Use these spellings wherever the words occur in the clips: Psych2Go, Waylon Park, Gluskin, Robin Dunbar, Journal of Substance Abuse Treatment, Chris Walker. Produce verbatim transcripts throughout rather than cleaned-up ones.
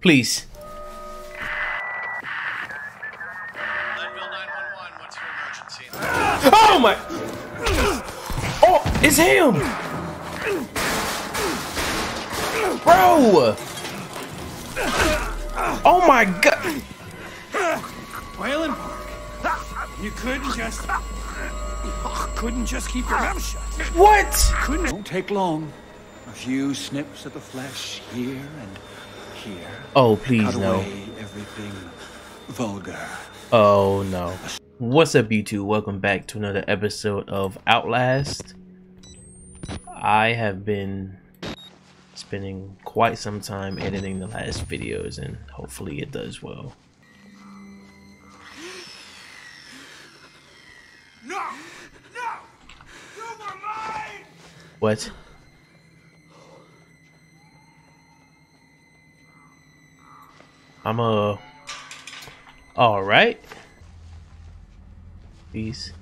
please. Oh my! Oh, it's him! Bro! Oh my god! Waylon Park, you couldn't just couldn't just keep your mouth shut. What? Couldn't. It won't take long. A few snips of the flesh here and here. Oh please cut no! Away everything vulgar. Oh no! What's up, YouTube? Welcome back to another episode of Outlast. I have been spending quite some time editing the last videos, and hopefully it does well. No! No! You were mine! What? I'm a... All right. Peace.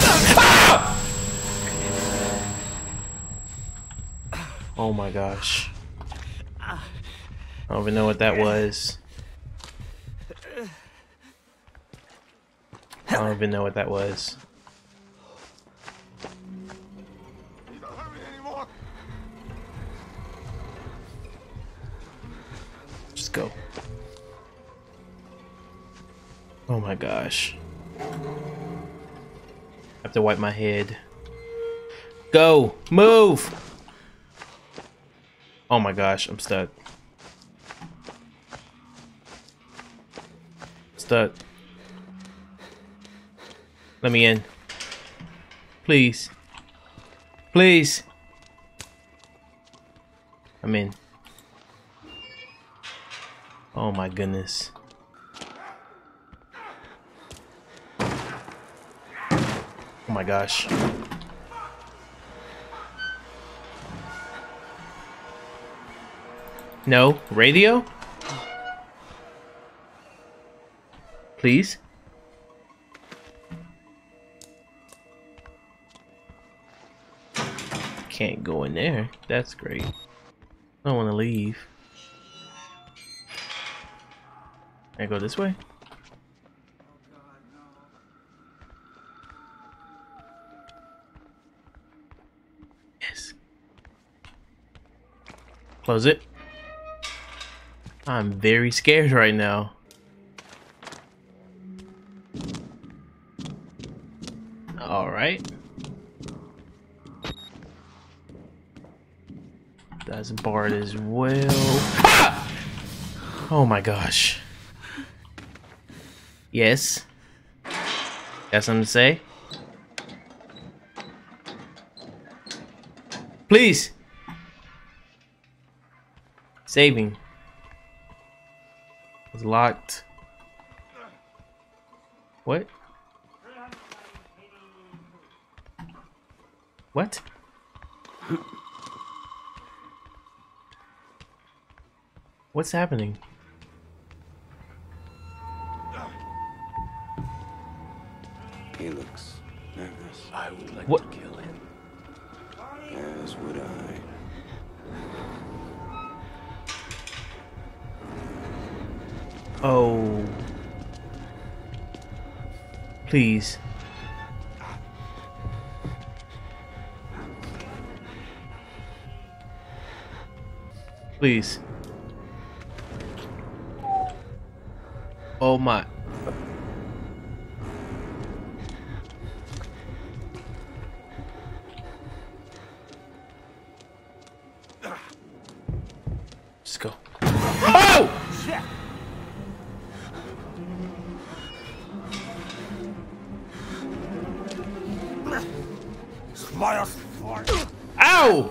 Ah! Oh my gosh. I don't even know what that was. I don't even know what that was. You don't hurt me anymore. Just go. Oh my gosh. I have to wipe my head. Go! Move! Oh my gosh, I'm stuck. Stuck. Let me in. Please. Please! I'm in. Oh my goodness. Oh my gosh. No, radio? Please? Can't go in there. That's great. I don't want to leave. Can I go this way? Close it. I'm very scared right now. All right. That's barred as well. Ah! Oh my gosh. Yes. Got something to say? Please. Saving. It's locked. What? What? What's happening? He looks nervous. I would like what? To kill him. As would I. Oh, please. Please. Oh my. Let's go. Oh! Ow!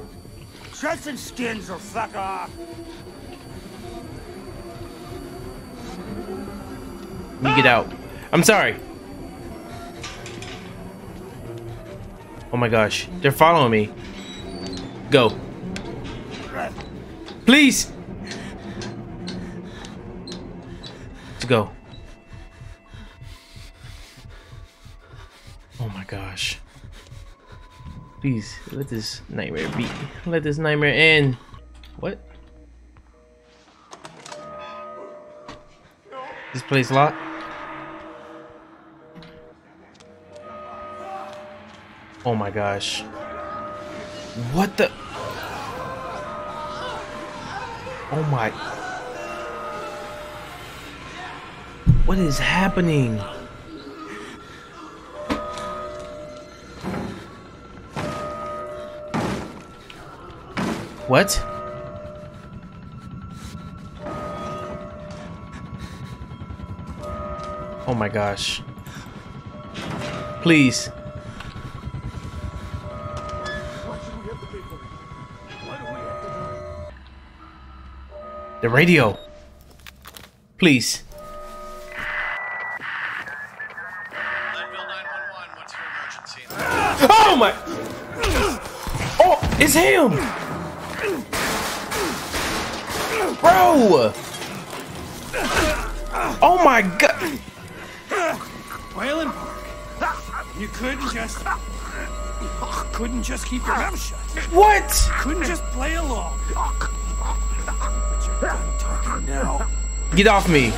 Dress and skins or fuck off. You get out. I'm sorry. Oh my gosh, they're following me. Go. Please. Let's go. Oh my gosh. Please let this nightmare be. Let this nightmare end. What? this plays a lot. Oh my gosh. What the? Oh my. What is happening? What? Oh my gosh. Please. The radio. Please. Oh my. Oh, it's him. Bro. Oh my god. Waylon Park. You couldn't just couldn't just keep your mouth shut. What? Couldn't just play along. I'm talking now. Get off me.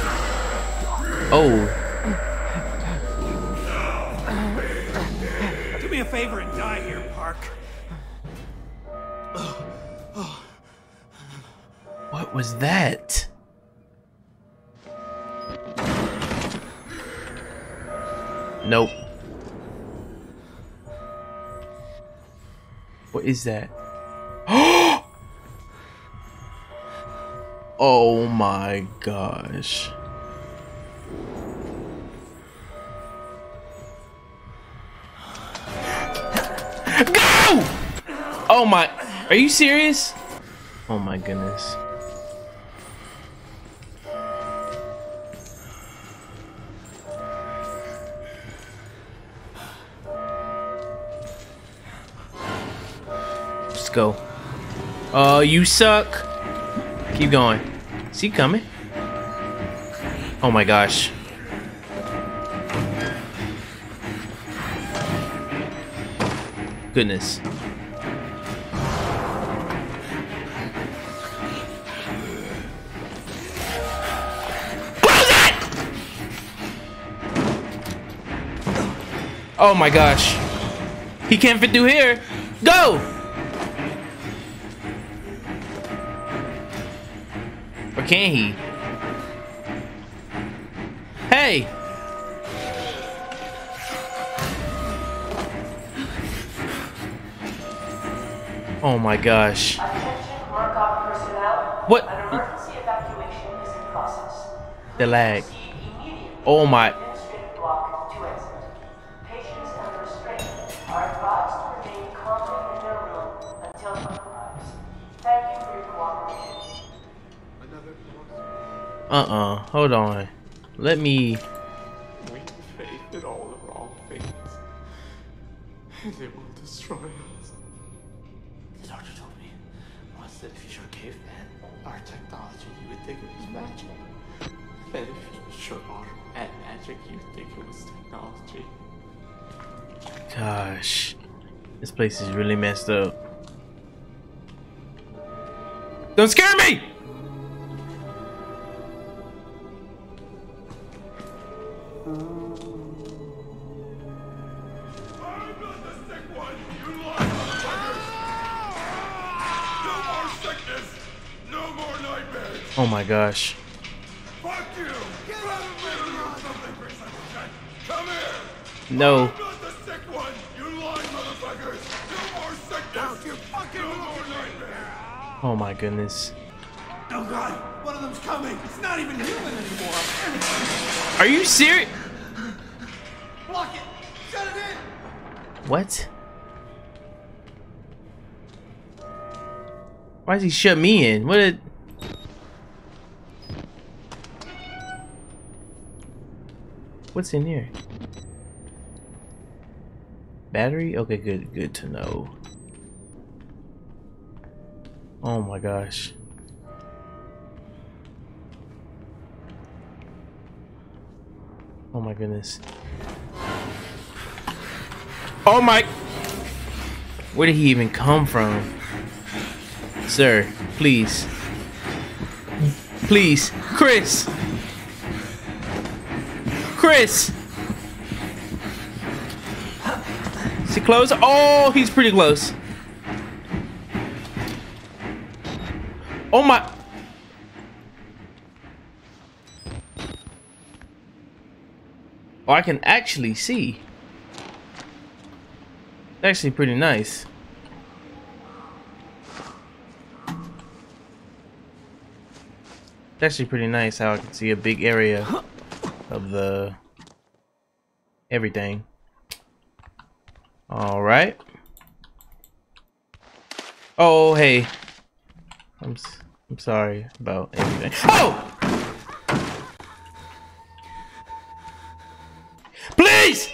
Oh. Do me a favor and die here, Park. What was that? Nope. What is that? Oh my gosh. Go! Oh my, are you serious? Oh my goodness. Let's go. Uh, you suck. Keep going. Is he coming? Oh my gosh. Goodness. Oh my gosh. He can't fit through here. Go! Or can he? Hey! Oh my gosh. What? The lag. Oh my. Uh-uh, hold on. Let me... We faith in all the wrong things. And they will destroy us. The doctor told me once that if you showed caveman our technology, you would think it was magic. That if you showed water and magic, you would think it was technology. Gosh. This place is really messed up. Don't scare me! Oh my gosh. Fuck you. Get out of here. Come here. No. I'm not the sick one. You lying motherfuckers. No more sickness. You fucking no more nightmares. Oh my goodness. Oh god. One of them's coming. It's not even human anymore. Are you serious? Block it. Shut it in. What? Why does he shut me in? What did... What's in here? Battery? Okay, good, good to know. Oh my gosh. Oh my goodness. Oh my! Where did he even come from? Sir, please. Please, Chris! Chris! Is he close? Oh, he's pretty close. Oh my... Oh, I can actually see. It's actually pretty nice. It's actually pretty nice how I can see a big area of the everything. All right. Oh, hey. I'm s I'm sorry about everything. Oh! Please!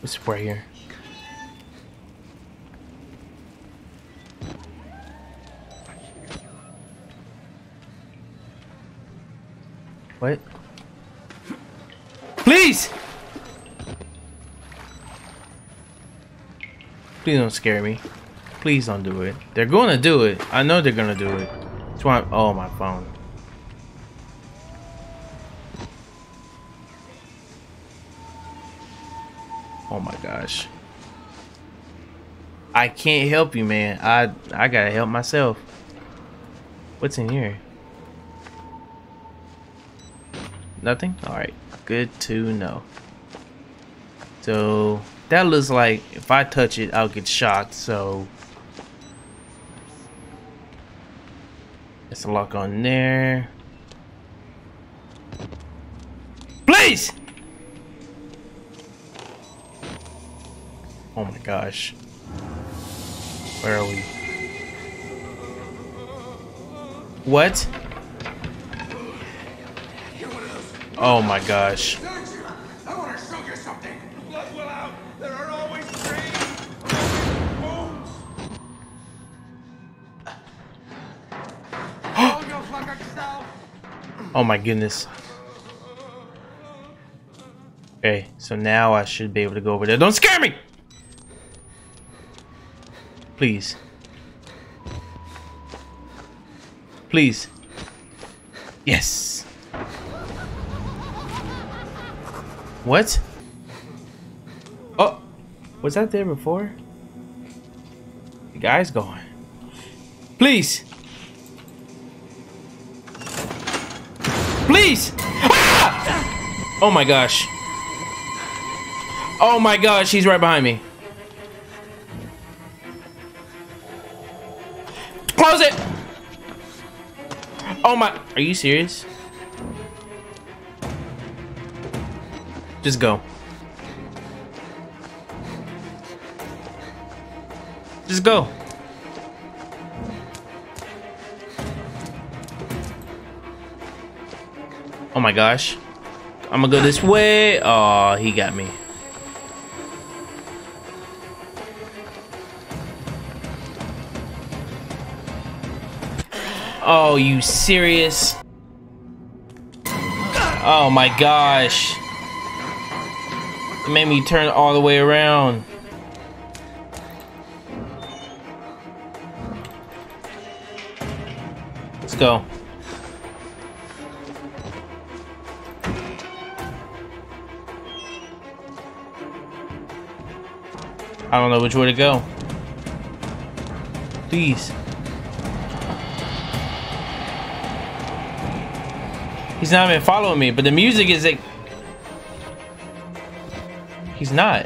What's right here? What? Please! Please don't scare me. Please don't do it. They're gonna do it. I know they're gonna do it. That's why I'm... Oh, my phone. Oh my gosh. I can't help you, man. I I gotta help myself. What's in here? Nothing? Alright. Good to know. So that looks like if I touch it, I'll get shot, so that's a lock on there. Please! Oh my gosh. Where are we? What? Oh my gosh. I want to show you something. Blood will out. There are always dreams. Bones. Oh my goodness. Okay, so now I should be able to go over there. Don't scare me! Please. Please. Yes. What? Oh, was that there before? The guy's gone. Please. Please. Ah! Oh my gosh. Oh my gosh, he's right behind me. Close it. Oh my, are you serious? Just go. Just go. Oh my gosh. I'm gonna go this way. Oh, he got me. Oh, you serious? Oh my gosh. It made me turn all the way around. Let's go. I don't know which way to go. Please. He's not even following me, but the music is like... He's not.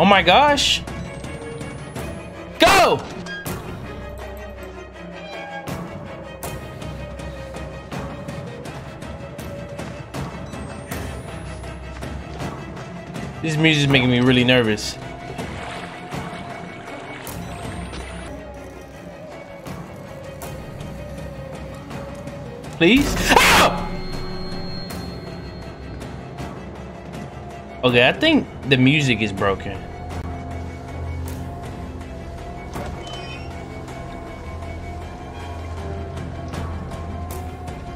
Oh my gosh. Go! This music is making me really nervous. Please? Ah! Okay, I think the music is broken.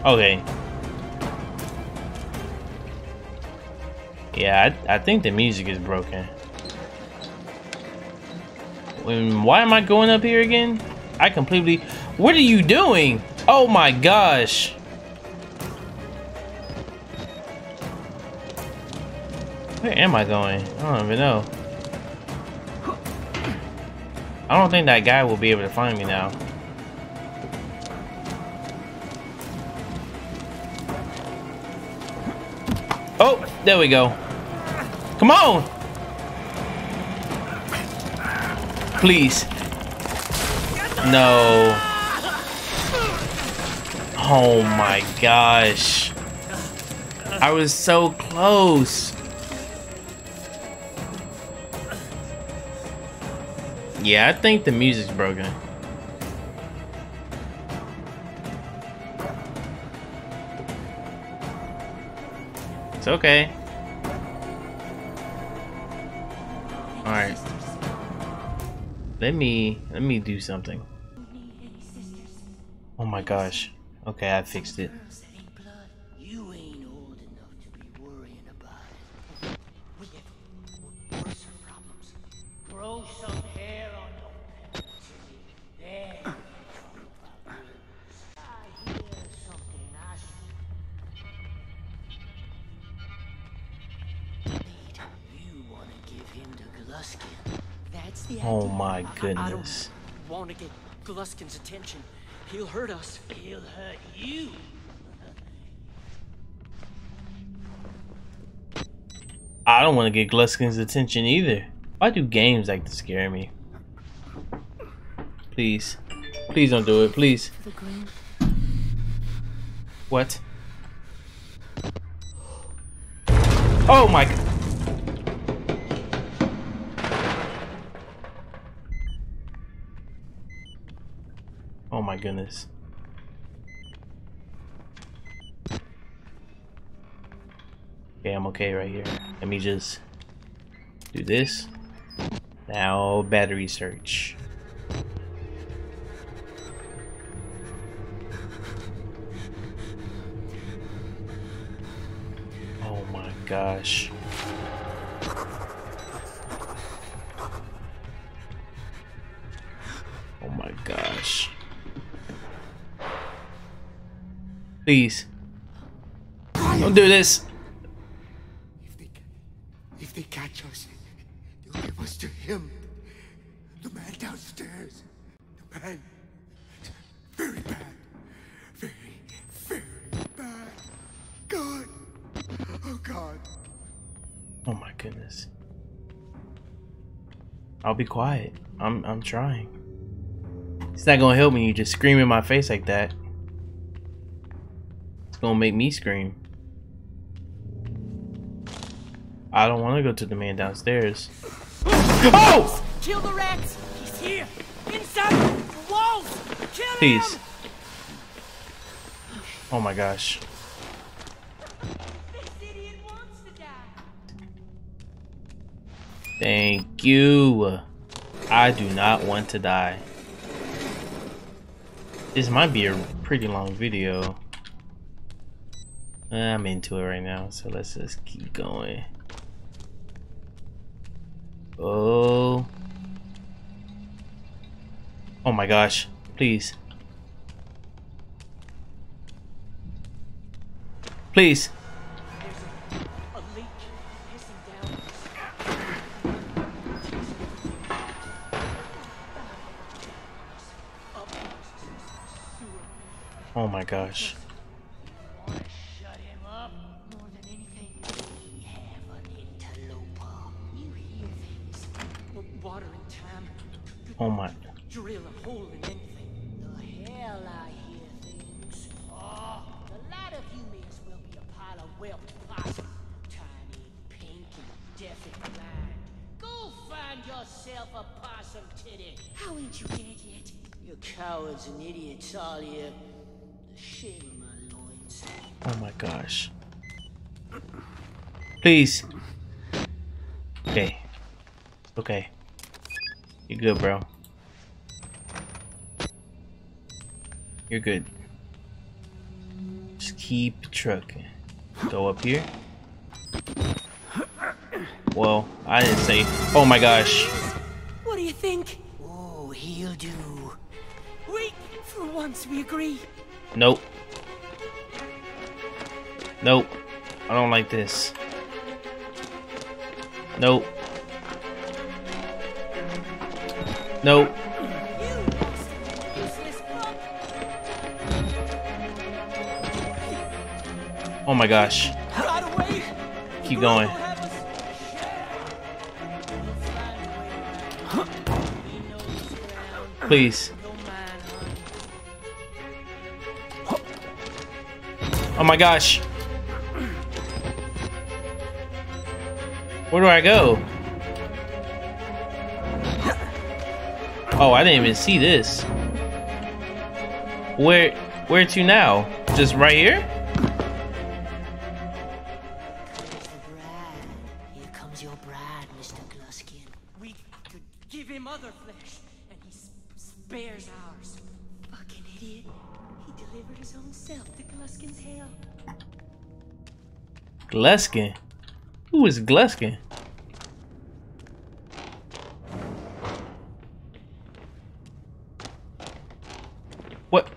Okay. Yeah, I, I think the music is broken. and why am I going up here again? I completely... What are you doing? Oh my gosh. Where am I going? I don't even know. I don't think that guy will be able to find me now. Oh, there we go. Come on. Please. No. Oh my gosh. I was so close. Yeah, I think the music's broken. It's okay. All right. Let me let me do something. Oh my gosh. Okay, I fixed it. Oh my goodness. I don't want to get Gluskin's attention. He'll hurt us. He'll hurt you. I don't want to get Gluskin's attention either. Why do games like to scare me? Please. Please don't do it. Please. What? Oh my god. Oh my goodness. Okay, I'm okay right here. Let me just do this. Now battery search. Oh my gosh. Oh my gosh. Please. Don't do this. If they, if they catch us, they'll give us to him. The man downstairs. The man. Very bad. Very, very bad. God. Oh, God. Oh, my goodness. I'll be quiet. I'm, I'm trying. It's not going to help me. You just scream in my face like that. Gonna make me scream. I don't want to go to the man downstairs. Oh! Kill the rats! He's here! Inside the walls! Kill him! Please. Oh my gosh. This idiot wants to die. Thank you. I do not want to die. This might be a pretty long video. I'm into it right now, so let's just keep going. Oh. Oh my gosh, please. Please. There's a leak hissing down. Oh my gosh. Oh my. Drill a hole in anything. The hell I hear things. Oh, the lot of you may as well be a pile of whelped pots. Tiny, pink, and deaf and blind. Go find yourself a possum titty. How ain't you dead yet? You're cowards and idiots, all you. The shame of my loins. Oh my gosh. Please. Okay. Okay. You're good, bro. You're good. Just keep trucking. Go up here. Well, I didn't say. Oh my gosh. What do you think? he'll do. Wait, for once we agree. Nope. Nope. I don't like this. Nope. Nope. Oh my gosh. Keep going. Please. Oh my gosh. Where do I go? Oh, I didn't even see this. Where where to now? Just right here? Here comes your bride, Mister Gluskin. We could give him other flesh, and he spares ours. Fucking idiot. He delivered his own self to Gluskin's hell. Gluskin? Who is Gluskin? What?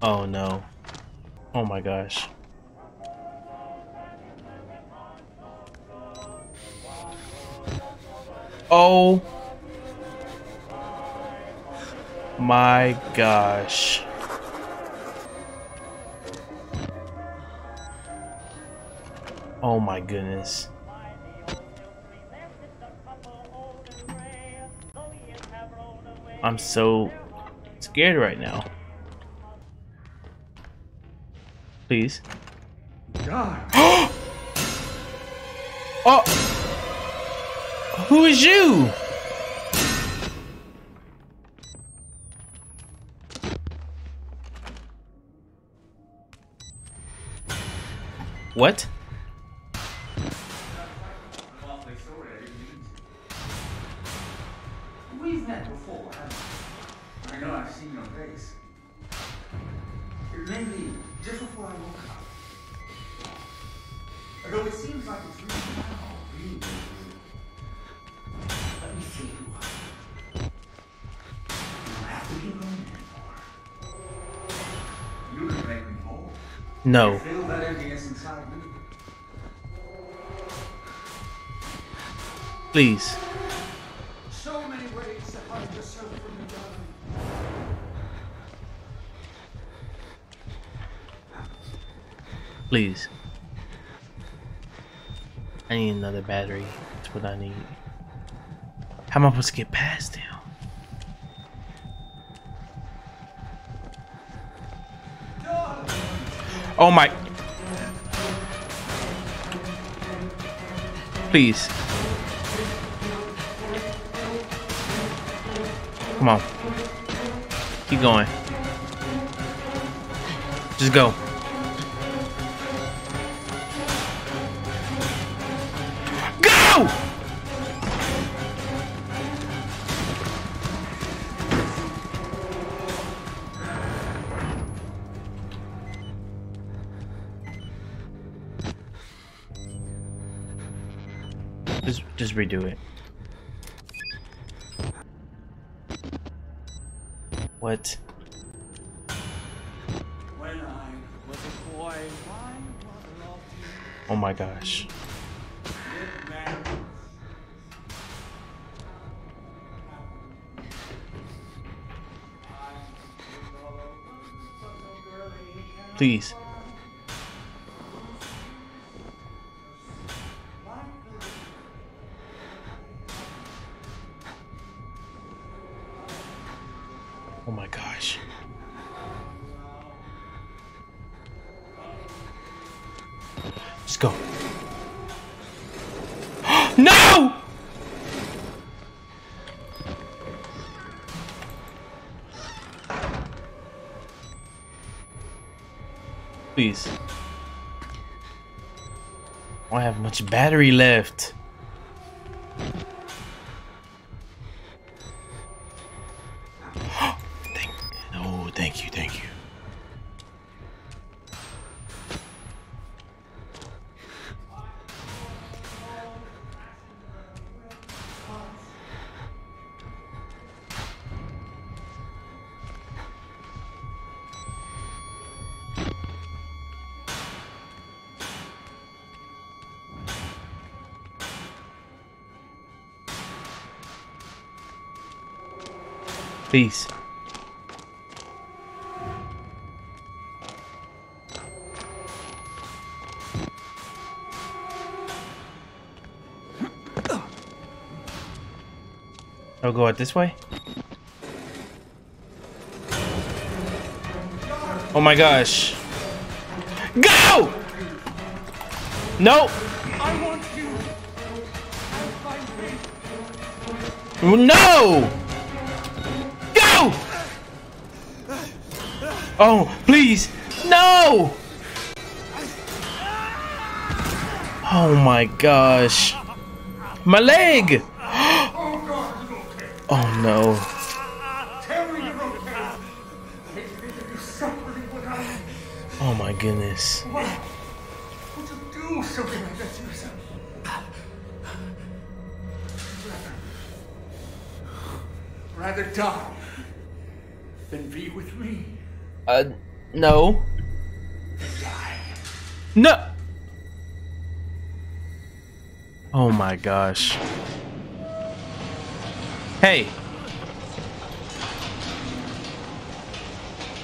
Oh no. Oh my gosh. Oh my gosh. Oh my goodness. I'm so scared right now. Please. God. Oh. Who is you? What? We've met before. I know I've seen your face. It may be just before I woke up. Although it seems like it's really now, really. Let me see who I am. You don't have to be alone anymore. You can make me whole. No. I feel that emptiness inside me. Please. Please. I need another battery. That's what I need. How am I supposed to get past him? Oh my. Please. Come on. Keep going. Just go. Just, just redo it. What? When I was a boy, my mother loved you. Oh my gosh. Please. Oh my gosh. Let's go. No! Please. I don't have much battery left. Thank you, thank you. Please. I'll go out this way. Oh my gosh. Go! No! I want you. I'll find no! Go! Oh, please! No! Oh my gosh. My leg! Oh no. Oh my goodness. Why would you do something like that to yourself? Rather die than be with me. Uh, no. Die. No. Oh my gosh. Hey.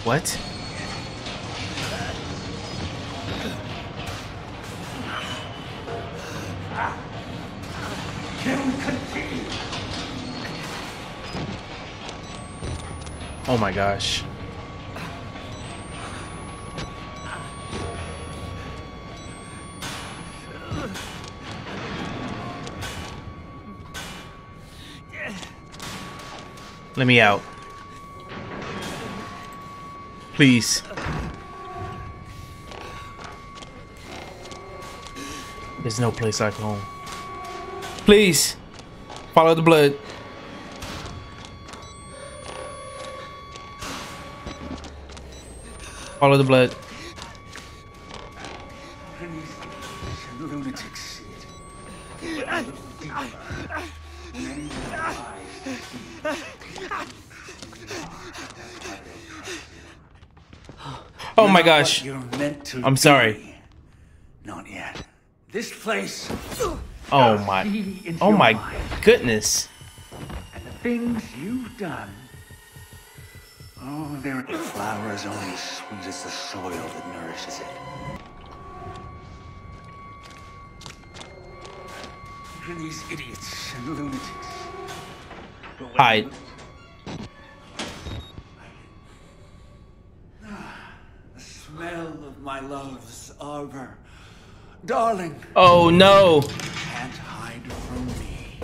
What? Oh my gosh. Let me out. Please. There's no place like home. Please. Follow the blood. Follow the blood. Oh my gosh. I'm sorry. Not yet. This place. Oh my. Oh my goodness. And the things you've done. Oh, there are flowers only as sweet as the soil that nourishes it. And these idiots and lunatics. Hide. The smell of my love's arbor. Darling. Oh no. You can't hide from me.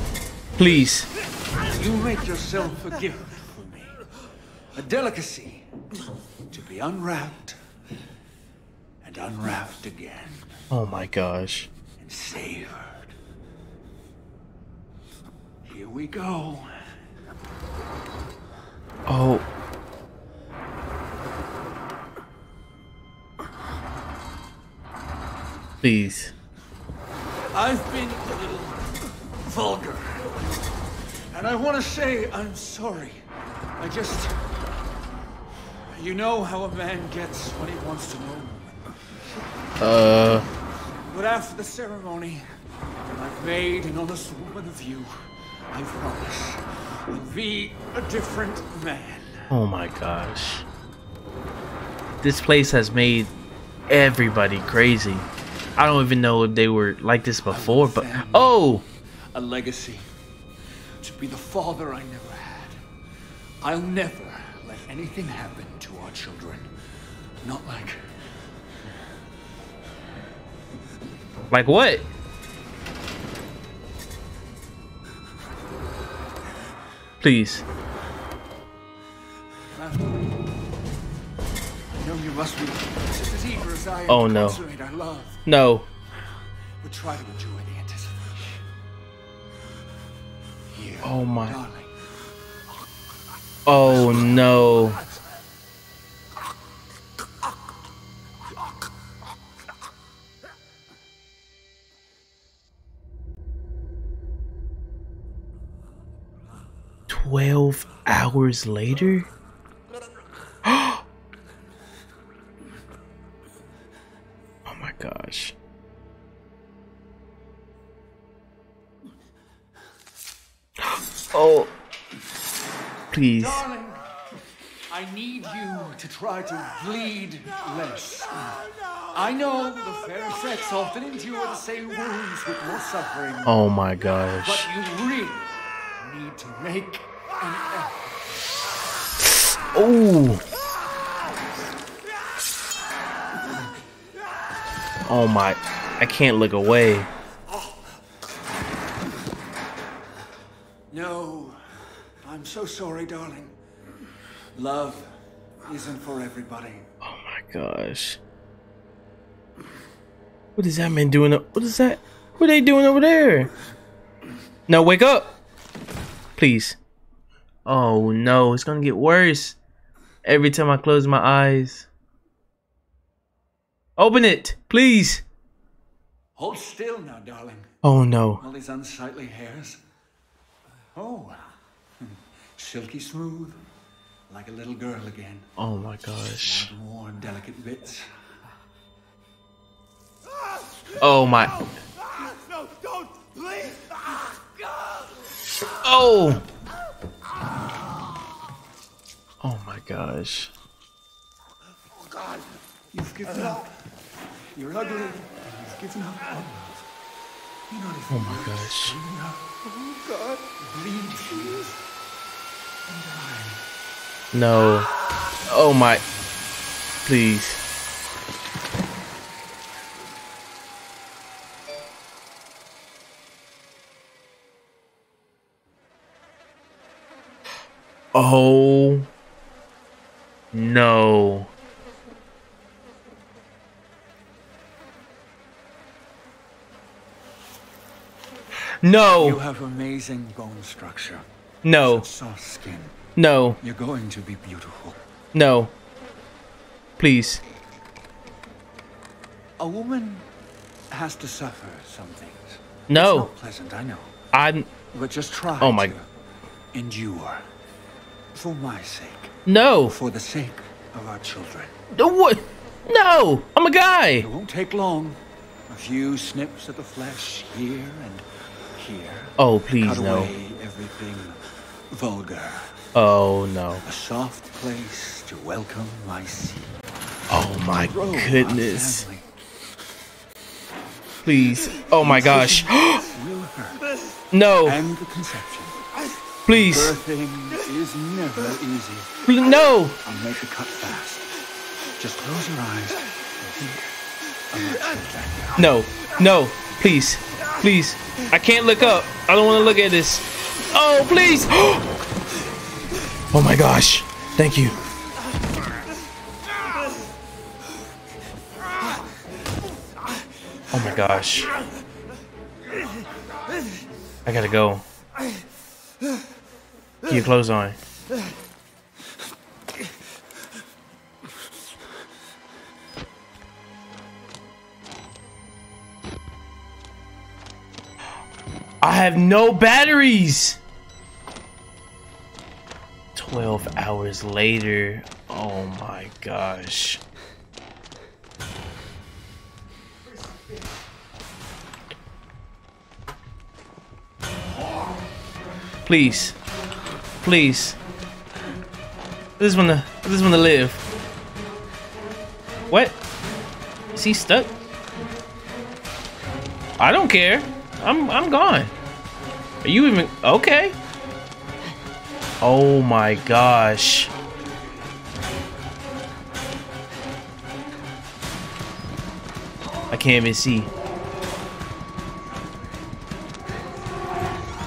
Please. You make yourself a gift. A delicacy to be unwrapped and unwrapped again. Oh my gosh. And savored. Here we go. Oh. Please. I've been a little vulgar. And I want to say I'm sorry. I just... You know how a man gets when he wants to know. Uh. But after the ceremony, I've made an honest woman of you. I promise I'll be a different man. Oh my gosh. This place has made everybody crazy. I don't even know if they were like this before, but oh! A legacy to be the father I never had. I'll never let anything happen to our children. Not like... Like what? Please. I know you must be just as eager as I am. Oh no. Our love. No. But try to enjoy the anticipation. Here, oh my. Darling. Oh no. Twelve hours later? Oh my gosh. Oh. Please. Darling, I need you to try to bleed no, less. No, no, I know no, no, the fair no, sex no, often endure no, the same no, wounds with more suffering. Oh my gosh. But you really need to make an effort. Oh. Oh my, I can't look away. No, I'm so sorry, darling. Love isn't for everybody. Oh my gosh. What is that man doing? What is that? What are they doing over there? No, wake up. Please. Oh no, it's gonna get worse. Every time I close my eyes. Open it, please. Hold still now, darling. Oh no. All these unsightly hairs. Oh, silky smooth, like a little girl again. Oh my gosh. More delicate bits. Oh my. No, don't, please. Oh. Oh my gosh. Oh God. You've given up. You're ugly. You've given up. You're not even oh my gosh. Oh God. Bleed, please. And I... No. Oh my. Please. Oh. No. No. You have amazing bone structure. No. Soft skin. No. You're going to be beautiful. No. Please. A woman has to suffer some things. No. It's not pleasant, I know. I'm. But just try. Oh my. To endure. For my sake. No. For the sake of our children. No. What? No. I'm a guy. It won't take long. A few snips at the flesh here and. Here, oh please cut no! Away everything vulgar. Oh no! A soft place to welcome my seed. Oh my goodness! Please! Oh my gosh! No! And the conception. Please! Birthing is never easy. No! I'll make the cut fast. Just close your eyes and think. No! No! Please! Please, I can't look up. I don't want to look at this. Oh, please. Oh my gosh. Thank you. Oh my gosh. I gotta go. Get your clothes on. I have no batteries. twelve hours later. Oh my gosh. Please. Please. I just wanna I just wanna live. What? Is he stuck? I don't care. I'm I'm gone. Are you even okay? Oh my gosh. I can't even see.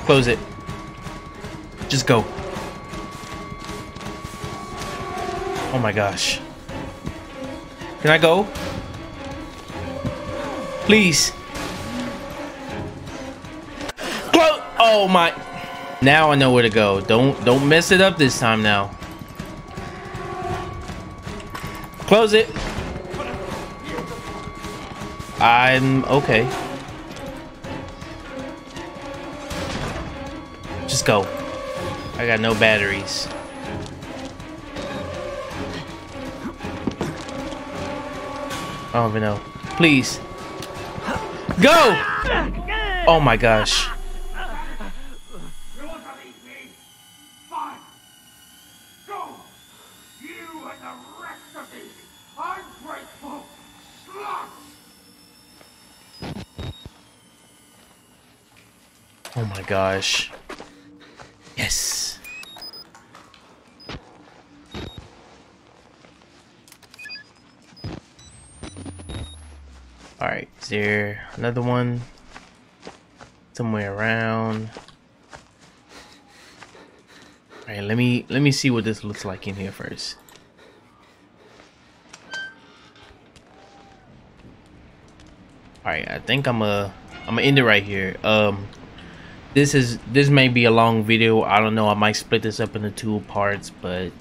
Close it. Just go. Oh my gosh. Can I go? Please. Oh my. Now I know where to go. Don't don't mess it up this time now. Close it. I'm okay. Just go. I got no batteries. I don't even know. Please. Go! Oh my gosh. Oh my gosh. Yes. Alright, is there another one? Somewhere around. Alright, let me let me see what this looks like in here first. Alright, I think I'm a I'm gonna end it right here. Um this is this may be a long video. I don't know, I might split this up into two parts, but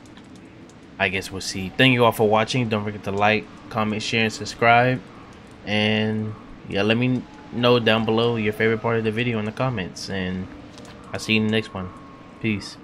I guess we'll see. Thank you all for watching. Don't forget to like, comment, share, and subscribe. And yeah, let me know down below your favorite part of the video in the comments, and I'll see you in the next one. Peace.